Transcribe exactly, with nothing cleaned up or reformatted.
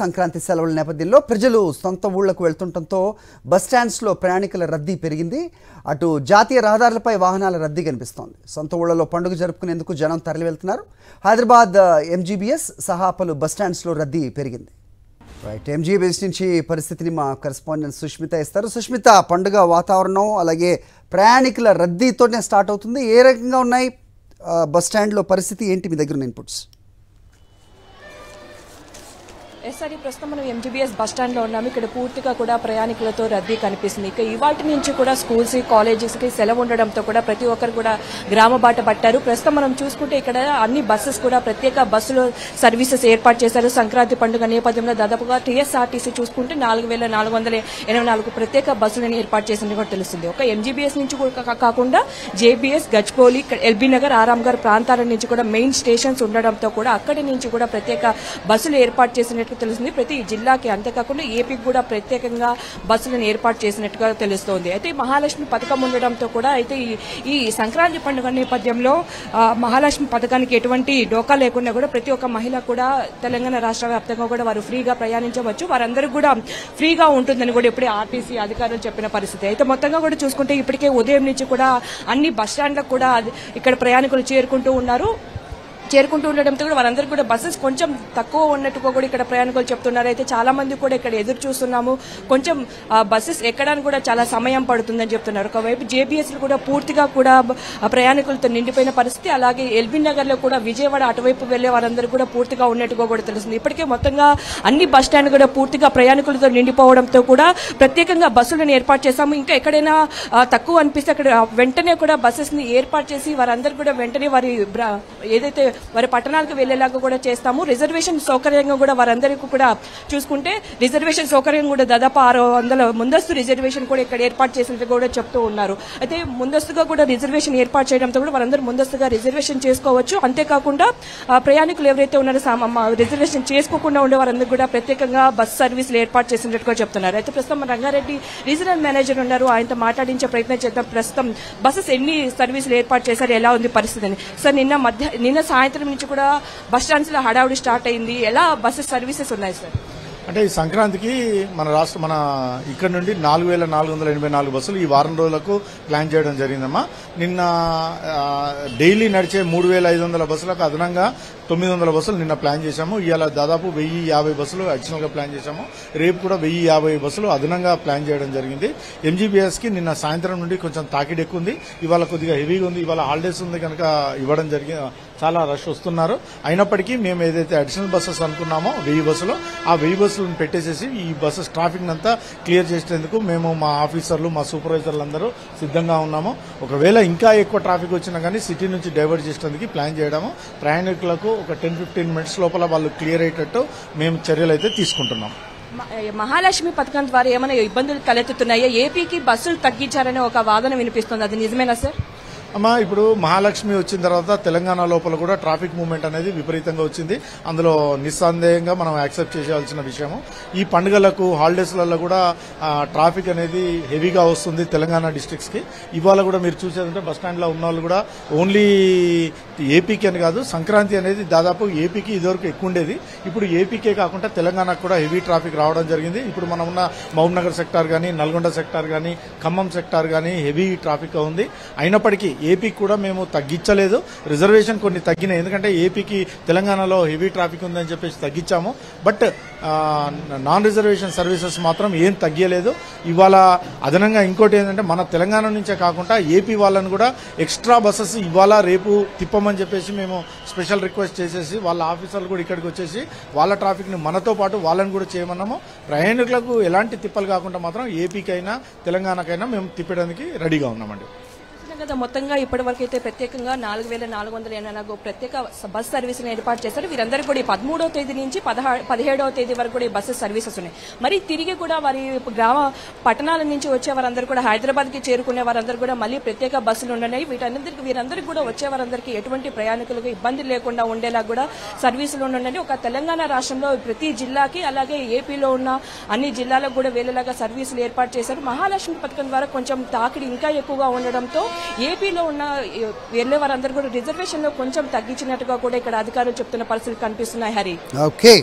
సంక్రాంతి సెలవుల నేపథ్యంలో ప్రజలు సొంత ఊళ్లకు వెళ్తుండటంతో బస్టాండ్స్లో ప్రయాణికుల రద్దీ పెరిగింది. అటు జాతీయ రహదారులపై వాహనాల రద్దీ కనిపిస్తోంది. సొంత ఊళ్లలో పండుగ జరుపుకునేందుకు జనం తరలి వెళ్తున్నారు. హైదరాబాద్ ఎంజీబీఎస్ సహా పలు బస్టాండ్స్లో రద్దీ పెరిగింది. రైట్, ఎంజీబీఎస్ నుంచి పరిస్థితిని మా కరెస్పాండెంట్ సుష్మిత ఇస్తారు. సుష్మిత, పండుగ వాతావరణం అలాగే ప్రయాణికుల రద్దీతోనే స్టార్ట్ అవుతుంది. ఏ రకంగా ఉన్నాయి బస్టాండ్లో పరిస్థితి, ఏంటి మీ దగ్గర ఉన్న ఇన్పుట్స్? ఎస్ఆర్ ప్రస్తుతం మనం ఎంజీబీఎస్ బస్టాండ్లో ఉన్నాము. ఇక్కడ పూర్తిగా కూడా ప్రయాణికులతో రద్దీ కనిపిస్తుంది. ఇక ఇవాటి నుంచి కూడా స్కూల్స్ కాలేజెస్కి సెలవు ఉండడంతో కూడా ప్రతి ఒక్కరు కూడా గ్రామ బాట పట్టారు. ప్రస్తుతం మనం చూసుకుంటే ఇక్కడ అన్ని బస్సెస్ కూడా ప్రత్యేక బస్సులు సర్వీసెస్ ఏర్పాటు చేశారు. సంక్రాంతి పండుగ నేపథ్యంలో దాదాపుగా టీఎస్ఆర్టీసీ చూసుకుంటే నాలుగు వేల నాలుగు వందల ఎనభై నాలుగు ప్రత్యేక బస్సులను ఏర్పాటు చేసినట్టు కూడా తెలుస్తుంది. ఒక ఎంజీబీఎస్ నుంచి కూడా కాకుండా జేబీఎస్, గజ్కోలి, ఎల్బీ నగర్, ఆరామ్ గార్ ప్రాంతాల నుంచి కూడా మెయిన్ స్టేషన్స్ ఉండడంతో కూడా అక్కడి నుంచి కూడా ప్రత్యేక బస్సులు ఏర్పాటు చేసినట్టు తెలుస్తుంది. ప్రతి జిల్లాకి, అంతేకాకుండా ఏపీకి కూడా ప్రత్యేకంగా బస్సులను ఏర్పాటు చేసినట్టుగా తెలుస్తోంది. అయితే మహాలక్ష్మి పథకం ఉండడంతో కూడా అయితే ఈ సంక్రాంతి పండుగ నేపథ్యంలో మహాలక్ష్మి పథకానికి ఎటువంటి డోకా లేకుండా కూడా ప్రతి ఒక్క మహిళ కూడా తెలంగాణ రాష్ట్ర వ్యాప్తంగా కూడా వారు ఫ్రీగా ప్రయాణించవచ్చు. వారందరూ కూడా ఫ్రీగా ఉంటుందని కూడా ఇప్పుడే ఆర్టీసీ అధికారులు చెప్పిన పరిస్థితి. అయితే మొత్తంగా కూడా చూసుకుంటే ఇప్పటికే ఉదయం నుంచి కూడా అన్ని బస్టాండ్లకు కూడా ఇక్కడ ప్రయాణికులు చేరుకుంటూ ఉన్నారు. చేరుకుంటూ ఉండడంతో కూడా వారందరూ కూడా బస్సెస్ కొంచెం తక్కువ ఉన్నట్టుగా కూడా ఇక్కడ ప్రయాణికులు చెప్తున్నారు. అయితే చాలా మంది కూడా ఇక్కడ ఎదురు చూస్తున్నాము, కొంచెం బస్సెస్ ఎక్కడానికి కూడా చాలా సమయం పడుతుందని చెప్తున్నారు. ఒకవైపు జేబీఎస్లు కూడా పూర్తిగా కూడా ప్రయాణికులతో నిండిపోయిన పరిస్థితి, అలాగే ఎల్బీ నగర్లో కూడా విజయవాడ అటువైపు వెళ్లే వారందరూ కూడా పూర్తిగా ఉన్నట్టుగా కూడా తెలుస్తుంది. ఇప్పటికే మొత్తంగా అన్ని బస్ స్టాండ్ కూడా పూర్తిగా ప్రయాణికులతో నిండిపోవడంతో కూడా ప్రత్యేకంగా బస్సులను ఏర్పాటు చేశాము. ఇంకా ఎక్కడైనా తక్కువ అనిపిస్తే అక్కడ వెంటనే కూడా బస్సెస్ని ఏర్పాటు చేసి వారందరూ కూడా వెంటనే వారి ఏదైతే వారి పట్టణాలకు వెళ్లేలాగా కూడా చేస్తాము. రిజర్వేషన్ సౌకర్యంగా కూడా వారందరికీ కూడా చూసుకుంటే రిజర్వేషన్ సౌకర్యం కూడా దాదాపు ఆరు వందల ముందస్తు రిజర్వేషన్ కూడా ఇక్కడ ఏర్పాటు చేసినట్టు కూడా చెప్తూ ఉన్నారు. అయితే ముందస్తుగా కూడా రిజర్వేషన్ ఏర్పాటు చేయడంతో కూడా వారందరూ ముందస్తుగా రిజర్వేషన్ చేసుకోవచ్చు. అంతేకాకుండా ప్రయాణికులు ఎవరైతే ఉన్నారో రిజర్వేషన్ చేసుకోకుండా ఉండే వారందరూ కూడా ప్రత్యేకంగా బస్ సర్వీసులు ఏర్పాటు చేసినట్టుగా చెప్తున్నారు. అయితే ప్రస్తుతం రంగారెడ్డి రీజనల్ మేనేజర్ ఉన్నారు, ఆయనతో మాట్లాడించే ప్రయత్నం చేద్దాం. ప్రస్తుతం బస్సెస్ ఎన్ని సర్వీసులు ఏర్పాటు చేశారు, ఎలా ఉంది పరిస్థితి అని? సార్, నిన్న మధ్య నిన్న సాయంత్రం నుంచి కూడా బస్ స్టాండ్స్లో హడావుడి స్టార్ట్ అయింది. ఎలా బస్సెస్ సర్వీసెస్ ఉన్నాయి సార్? అంటే ఈ సంక్రాంతికి మన రాష్ట్ర మన ఇక్కడ నుండి నాలుగు వేల నాలుగు వందల ఎనభై నాలుగు బస్సులు ఈ వారం రోజులకు ప్లాన్ చేయడం జరిగిందమ్మా. నిన్న డైలీ నడిచే మూడు వేల ఐదు వందల బస్సులకు అదనంగా తొమ్మిది వందల బస్సులు నిన్న ప్లాన్ చేశాము. ఇవాళ దాదాపు వెయ్యి యాభై బస్సులు అడిషనల్గా ప్లాన్ చేశాము. రేపు కూడా వెయ్యి యాభై బస్సులు అదనంగా ప్లాన్ చేయడం జరిగింది. ఎంజీబీఎస్కి నిన్న సాయంత్రం నుండి కొంచెం తాకిడి ఎక్కువ ఉంది, ఇవాళ కొద్దిగా హెవీగా ఉంది. ఇవాళ హాలిడేస్ ఉంది కనుక ఇవ్వడం జరిగి చాలా రష్ వస్తున్నారు. అయినప్పటికీ మేము ఏదైతే అడిషనల్ బస్సెస్ అనుకున్నామో వెయ్యి బస్సులు, ఆ వెయ్యి బస్సులను పెట్టేసేసి ఈ బస్సెస్ ట్రాఫిక్ అంతా క్లియర్ చేసేందుకు మేము మా ఆఫీసర్లు, మా సూపర్వైజర్లు అందరూ సిద్ధంగా ఉన్నాము. ఒకవేళ ఇంకా ఎక్కువ ట్రాఫిక్ వచ్చినా కానీ సిటీ నుంచి డైవర్ట్ చేసేందుకు ప్లాన్ చేయడము, ప్రయాణికులకు ఒక టెన్ ఫిఫ్టీన్ మినిట్స్ లోపల వాళ్ళు క్లియర్ అయ్యేటట్టు మేము చర్యలు అయితే తీసుకుంటున్నాం. మహాలక్ష్మి పథకం ద్వారా ఏమైనా ఇబ్బందులు తలెత్తుతున్నాయో, ఏపీకి బస్సులు తగ్గించారనే ఒక వాదన వినిపిస్తుంది, అది నిజమేనా సార్? అమ్మా, ఇప్పుడు మహాలక్ష్మి వచ్చిన తర్వాత తెలంగాణ లోపల కూడా ట్రాఫిక్ మూవ్మెంట్ అనేది విపరీతంగా వచ్చింది. అందులో నిస్సందేహంగా మనం యాక్సెప్ట్ చేయాల్సిన విషయము. ఈ పండుగలకు హాలిడేస్లలో కూడా ట్రాఫిక్ అనేది హెవీగా వస్తుంది తెలంగాణ డిస్ట్రిక్ట్స్కి. ఇవాళ కూడా మీరు చూసేదంటే బస్టాండ్లో ఉన్న వాళ్ళు కూడా ఓన్లీ ఏపీకి అని కాదు, సంక్రాంతి అనేది దాదాపు ఏపీకి ఇదివరకు ఎక్కువ ఉండేది. ఇప్పుడు ఏపీకే కాకుండా తెలంగాణకు కూడా హెవీ ట్రాఫిక్ రావడం జరిగింది. ఇప్పుడు మనం ఉన్న మహబూబ్నగర్ సెక్టార్ కానీ, నల్గొండ సెక్టార్ కానీ, ఖమ్మం సెక్టార్ కానీ హెవీ ట్రాఫిక్ ఉంది. అయినప్పటికీ ఏపీకి కూడా మేము తగ్గించలేదు. రిజర్వేషన్ కొన్ని తగ్గినాయి, ఎందుకంటే ఏపీకి తెలంగాణలో హెవీ ట్రాఫిక్ ఉందని చెప్పేసి తగ్గించాము. బట్ నాన్ రిజర్వేషన్ సర్వీసెస్ మాత్రం ఏం తగ్గలేదు. ఇవాళ అదనంగా ఇంకోటి ఏంటంటే మన తెలంగాణ నుంచే కాకుండా ఏపీ వాళ్ళని కూడా ఎక్స్ట్రా బస్సెస్ ఇవాళ రేపు తిప్పమని చెప్పేసి మేము స్పెషల్ రిక్వెస్ట్ చేసేసి వాళ్ళ ఆఫీసర్లు కూడా ఇక్కడికి వచ్చేసి వాళ్ళ ట్రాఫిక్ని మనతో పాటు వాళ్ళని కూడా చేయమన్నాము. ప్రయాణికులకు ఎలాంటి తిప్పలు కాకుండా మాత్రం ఏపీకైనా తెలంగాణకైనా మేము తిప్పడానికి రెడీగా ఉన్నామండి. మొత్తంగా ఇప్పటి వరకు అయితే ప్రత్యేకంగా నాలుగు వేల నాలుగు వందల ఎనభై నాలుగు ప్రత్యేక బస్ సర్వీసులను ఏర్పాటు చేశారు. వీరందరూ కూడా పదమూడవ తేదీ నుంచి పదిహేడవ తేదీ వరకు కూడా ఈ బస్సు సర్వీసెస్ ఉన్నాయి. మరి తిరిగి కూడా వారి గ్రామ పట్టణాల నుంచి వచ్చే వారందరూ కూడా హైదరాబాద్కి చేరుకునే వారందరూ కూడా మళ్ళీ ప్రత్యేక బస్సులు ఉన్నాయి. వీటందరికీ వీరందరికీ కూడా వచ్చే వారందరికీ ఎటువంటి ప్రయాణికులకు ఇబ్బంది లేకుండా ఉండేలా కూడా సర్వీసులు ఉండండి. ఒక తెలంగాణ రాష్ట్రంలో ప్రతి జిల్లాకి, అలాగే ఏపీలో ఉన్న అన్ని జిల్లాలకు కూడా వేరేలాగా సర్వీసులు ఏర్పాటు చేశారు. మహాలక్ష్మి పథకం ద్వారా కొంచెం తాకిడి ఇంకా ఎక్కువగా ఉండడంతో ఏపీలో ఉన్న వెళ్లే వారందరూ కూడా రిజర్వేషన్ లో కొంచెం తగ్గించినట్టుగా కూడా ఇక్కడ అధికారులు చెప్తున్న పరిస్థితులు కనిపిస్తున్నాయి. హరి, ఓకే.